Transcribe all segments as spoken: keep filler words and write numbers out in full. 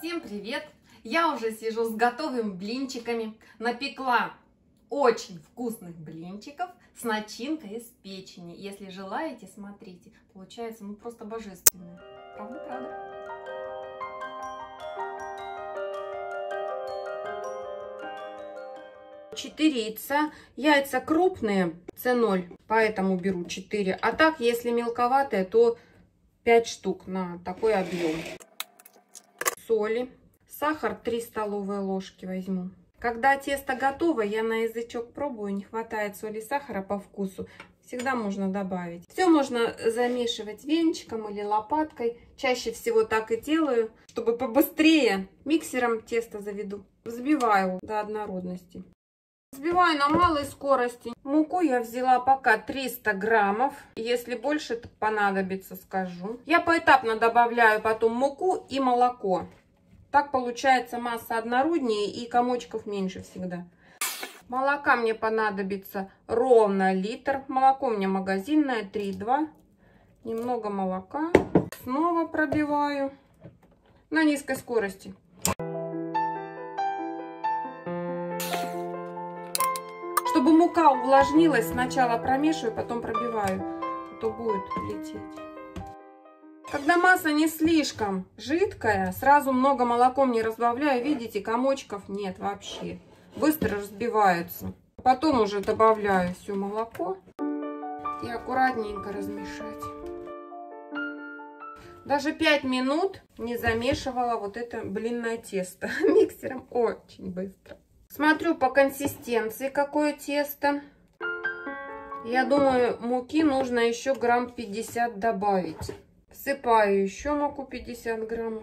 Всем привет! Я уже сижу с готовыми блинчиками. Напекла очень вкусных блинчиков с начинкой из печени. Если желаете, смотрите. Получается, ну просто божественные. Правда, правда? четыре яйца. Яйца крупные, це ноль, поэтому беру четыре. А так, если мелковатые, то пять штук на такой объем. Соли, сахар три столовые ложки возьму. Когда тесто готово, я на язычок пробую, не хватает соли, сахара по вкусу, всегда можно добавить. Все можно замешивать венчиком или лопаткой, чаще всего так и делаю, чтобы побыстрее. Миксером тесто заведу, взбиваю до однородности. Взбиваю на малой скорости. Муку я взяла пока триста граммов. Если больше понадобится, скажу. Я поэтапно добавляю потом муку и молоко. Так получается масса однороднее и комочков меньше всегда. Молока мне понадобится ровно литр. Молоко у меня магазинное, три и два. Немного молока. Снова пробиваю на низкой скорости. Чтобы мука увлажнилась, сначала промешиваю, потом пробиваю, а то будет лететь. Когда масса не слишком жидкая, сразу много молоком не разбавляю, видите, комочков нет вообще. Быстро разбиваются. Потом уже добавляю все молоко и аккуратненько размешать. Даже пять минут не замешивала вот это блинное тесто миксером, очень быстро. Смотрю по консистенции, какое тесто. Я думаю, муки нужно еще грамм пятьдесят добавить. Всыпаю еще муку пятьдесят граммов.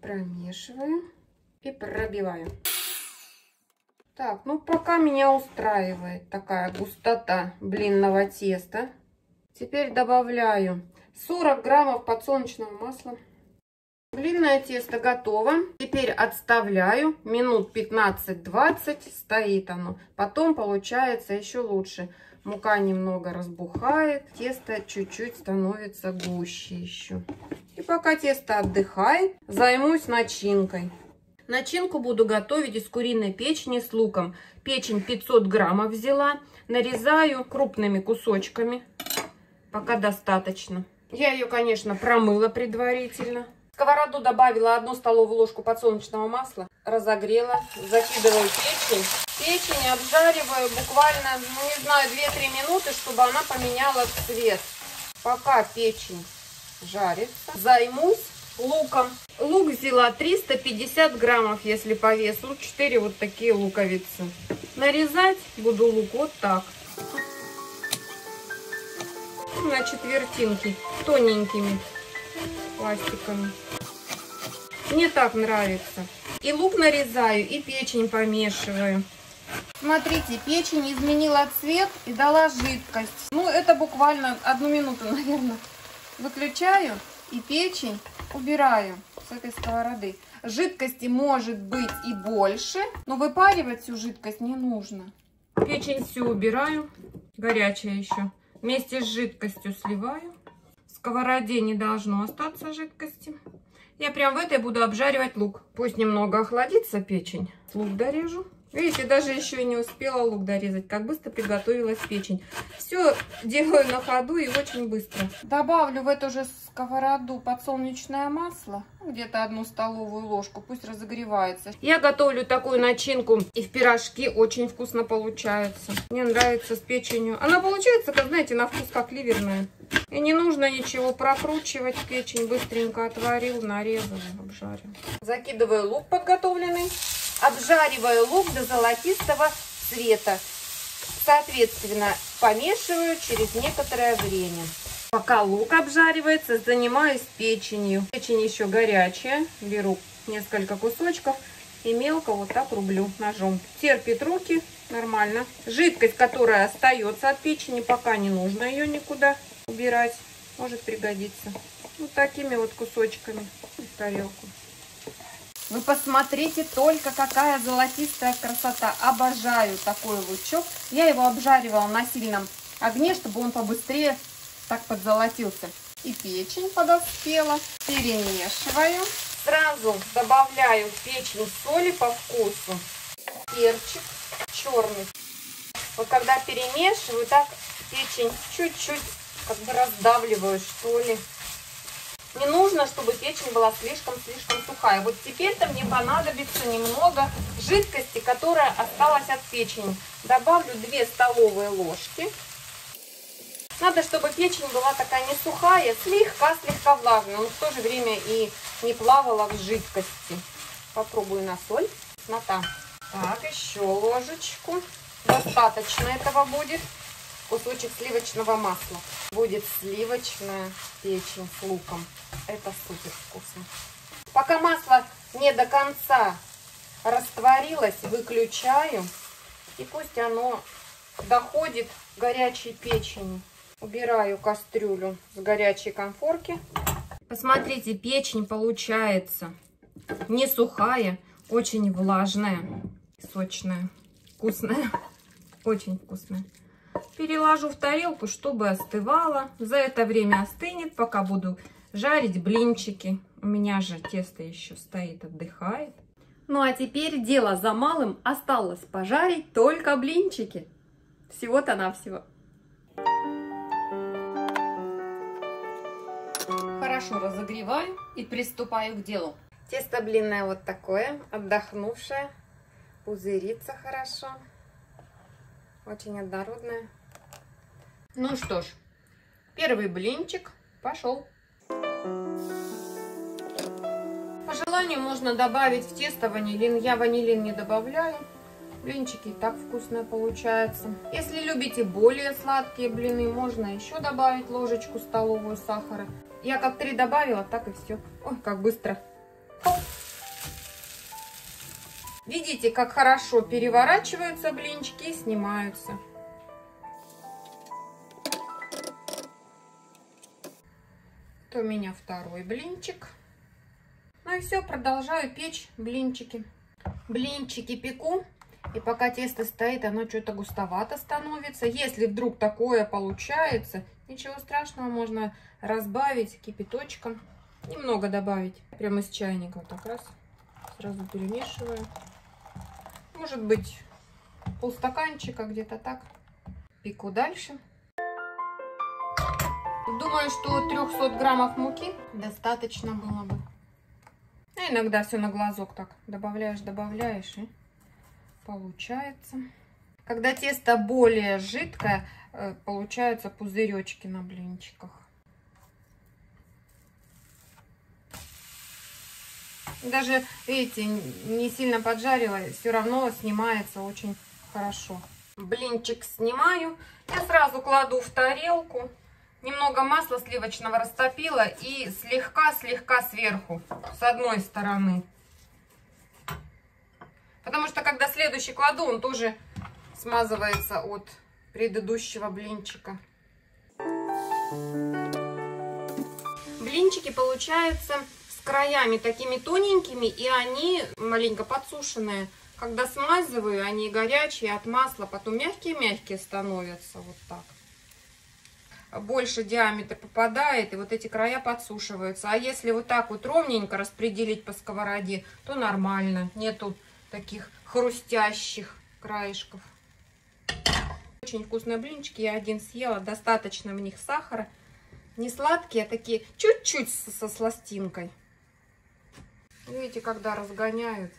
Промешиваю и пробиваю. Так, ну пока меня устраивает такая густота блинного теста. Теперь добавляю сорок граммов подсолнечного масла. Блинное тесто готово. Теперь отставляю минут пятнадцать-двадцать, стоит оно. Потом получается еще лучше. Мука немного разбухает, тесто чуть-чуть становится гуще еще. И пока тесто отдыхает, займусь начинкой. Начинку буду готовить из куриной печени с луком. Печень пятьсот граммов взяла. Нарезаю крупными кусочками. Пока достаточно. Я ее, конечно, промыла предварительно. В сковороду добавила одну столовую ложку подсолнечного масла, разогрела, закидываю печень. Печень обжариваю буквально, ну, не знаю, две-три минуты, чтобы она поменяла цвет. Пока печень жарится, займусь луком. Лук взяла триста пятьдесят граммов, если по весу, четыре вот такие луковицы. Нарезать буду лук вот так. На четвертинки, тоненькими пластиками. Мне так нравится. И лук нарезаю, и печень помешиваю. Смотрите, печень изменила цвет и дала жидкость. Ну, это буквально одну минуту, наверное. Выключаю и печень убираю с этой сковороды. Жидкости может быть и больше, но выпаривать всю жидкость не нужно. Печень всю убираю, горячая еще. Вместе с жидкостью сливаю. В сковороде не должно остаться жидкости. Я прям в этой буду обжаривать лук. Пусть немного охладится печень. Лук дорежу. Видите, даже еще не успела лук дорезать. Как быстро приготовилась печень. Все делаю на ходу и очень быстро. Добавлю в эту же сковороду подсолнечное масло. Где-то одну столовую ложку. Пусть разогревается. Я готовлю такую начинку. И в пирожки очень вкусно получается. Мне нравится с печенью. Она получается, как знаете, на вкус как ливерная. И не нужно ничего прокручивать. Печень быстренько отварил, нарезал, обжарил. Закидываю лук подготовленный. Обжариваю лук до золотистого цвета. Соответственно, помешиваю через некоторое время. Пока лук обжаривается, занимаюсь печенью. Печень еще горячая. Беру несколько кусочков и мелко вот так рублю ножом. Терпит руки, нормально. Жидкость, которая остается от печени, пока не нужно ее никуда убирать. Может пригодиться. Вот такими вот кусочками в тарелку. Вы посмотрите только, какая золотистая красота. Обожаю такой лучок. Я его обжаривала на сильном огне, чтобы он побыстрее так подзолотился. И печень подоспела. Перемешиваю. Сразу добавляю в печень соли по вкусу, перчик черный. Вот когда перемешиваю, так печень чуть-чуть как бы раздавливаю, что ли. Не нужно, чтобы печень была слишком-слишком сухая. Вот теперь-то мне понадобится немного жидкости, которая осталась от печени. Добавлю две столовые ложки. Надо, чтобы печень была такая не сухая, слегка-слегка влажная, но в то же время и не плавала в жидкости. Попробую на соль. Нота. Так, еще ложечку. Достаточно этого будет. Кусочек сливочного масла. Будет сливочная печень с луком. Это супер вкусно. Пока масло не до конца растворилось, выключаю. И пусть оно доходит к горячей печени. Убираю кастрюлю с горячей конфорки. Посмотрите, печень получается не сухая, очень влажная, сочная, вкусная, очень вкусная. Переложу в тарелку, чтобы остывала. За это время остынет, пока буду жарить блинчики. У меня же тесто еще стоит, отдыхает. Ну а теперь дело за малым. Осталось пожарить только блинчики. Всего-то навсего. Хорошо разогреваю и приступаю к делу. Тесто блинное вот такое, отдохнувшее. Пузырится хорошо. Очень однородное. Ну что ж, первый блинчик пошел. По желанию можно добавить в тесто ванилин. Я ванилин не добавляю. Блинчики и так вкусно получаются. Если любите более сладкие блины, можно еще добавить ложечку столовую сахара. Я как три добавила, так и все. Ой, как быстро. Хоп. Видите, как хорошо переворачиваются блинчики и снимаются. Это у меня второй блинчик. Ну и все, продолжаю печь блинчики. Блинчики пеку. И пока тесто стоит, оно что-то густовато становится. Если вдруг такое получается, ничего страшного, можно разбавить кипяточком. Немного добавить. Прямо из чайника вот так раз. Сразу перемешиваю. Может быть, полстаканчика, где-то так. Пеку дальше. Думаю, что трёхсот граммов муки достаточно было бы. А иногда все на глазок так добавляешь, добавляешь, и получается. Когда тесто более жидкое, получаются пузыречки на блинчиках. Даже, видите, не сильно поджарила, все равно снимается очень хорошо. Блинчик снимаю. Я сразу кладу в тарелку. Немного масла сливочного растопила и слегка-слегка сверху, с одной стороны. Потому что, когда следующий кладу, он тоже смазывается от предыдущего блинчика. Блинчики получаются с краями такими тоненькими, и они маленько подсушенные. Когда смазываю, они горячие от масла, потом мягкие-мягкие становятся, вот так. Больше диаметр попадает, и вот эти края подсушиваются. А если вот так вот ровненько распределить по сковороде, то нормально. Нету таких хрустящих краешков. Очень вкусные блинчики. Я один съела. Достаточно в них сахара. Не сладкие, а такие чуть-чуть со сластинкой. Видите, когда разгоняют,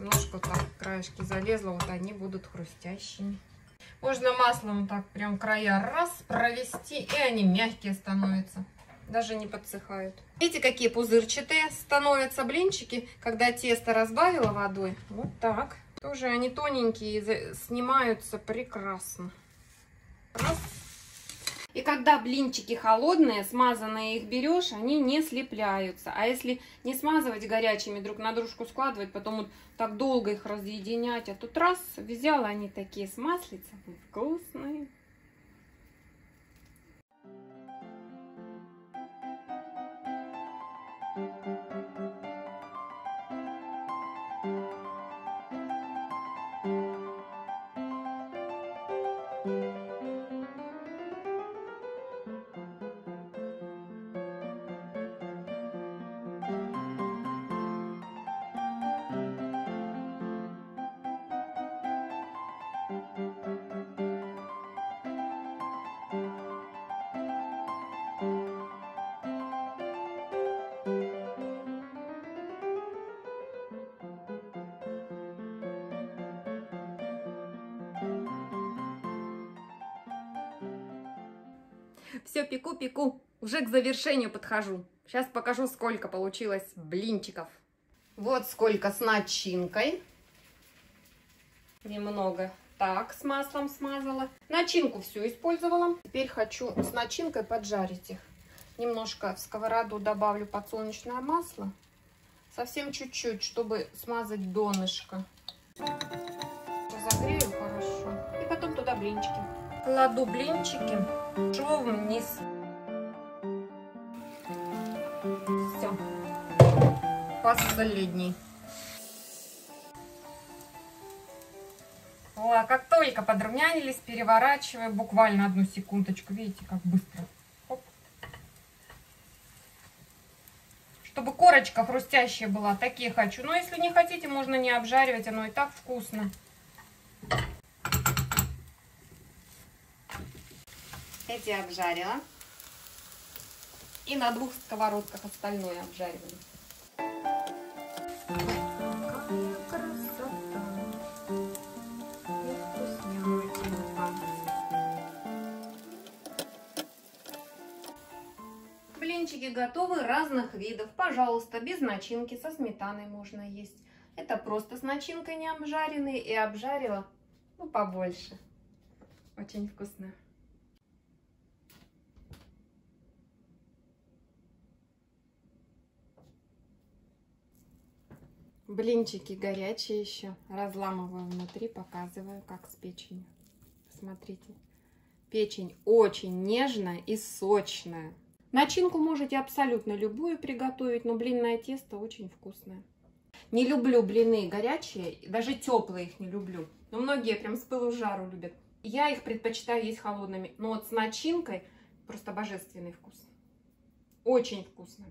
немножко так краешки залезло, вот они будут хрустящими. Можно маслом так прям края раз провести, и они мягкие становятся. Даже не подсыхают. Видите, какие пузырчатые становятся блинчики, когда тесто разбавила водой. Вот так. Тоже они тоненькие, снимаются прекрасно. Раз. И когда блинчики холодные, смазанные их берешь, они не слепляются. А если не смазывать горячими, друг на дружку складывать, потом вот так долго их разъединять, а тут раз, взяла они такие с маслицами, вкусные. Все, пеку-пеку. Уже к завершению подхожу. Сейчас покажу, сколько получилось блинчиков. Вот сколько с начинкой. Немного так с маслом смазала. Начинку всю использовала. Теперь хочу с начинкой поджарить их. Немножко в сковороду добавлю подсолнечное масло. Совсем чуть-чуть, чтобы смазать донышко. Разогрею хорошо. И потом туда блинчики. Кладу блинчики швом вниз. Все. Последний. О, как только подрумянились, переворачиваю буквально одну секундочку. Видите, как быстро. Оп. Чтобы корочка хрустящая была, такие хочу. Но если не хотите, можно не обжаривать, оно и так вкусно. Эти обжарила. И на двух сковородках остальное обжариваем. Какая красота! И вкуснятина. Блинчики готовы разных видов. Пожалуйста, без начинки, со сметаной можно есть. Это просто с начинкой не обжаренные. И обжарила, ну, побольше. Очень вкусно. Блинчики горячие еще. Разламываю внутри, показываю, как с печенью. Смотрите. Печень очень нежная и сочная. Начинку можете абсолютно любую приготовить, но блинное тесто очень вкусное. Не люблю блины горячие, даже теплые их не люблю. Но многие прям с пылу жару любят. Я их предпочитаю есть холодными. Но вот с начинкой просто божественный вкус. Очень вкусно.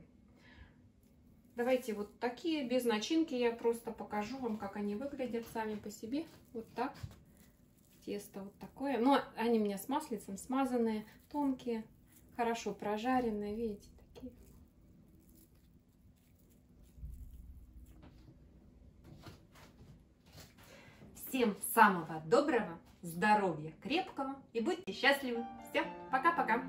Давайте вот такие, без начинки, я просто покажу вам, как они выглядят сами по себе. Вот так. Тесто вот такое. Но они у меня с маслицем смазанные, тонкие, хорошо прожаренные. Видите, такие. Всем самого доброго, здоровья крепкого и будьте счастливы. Все, пока-пока.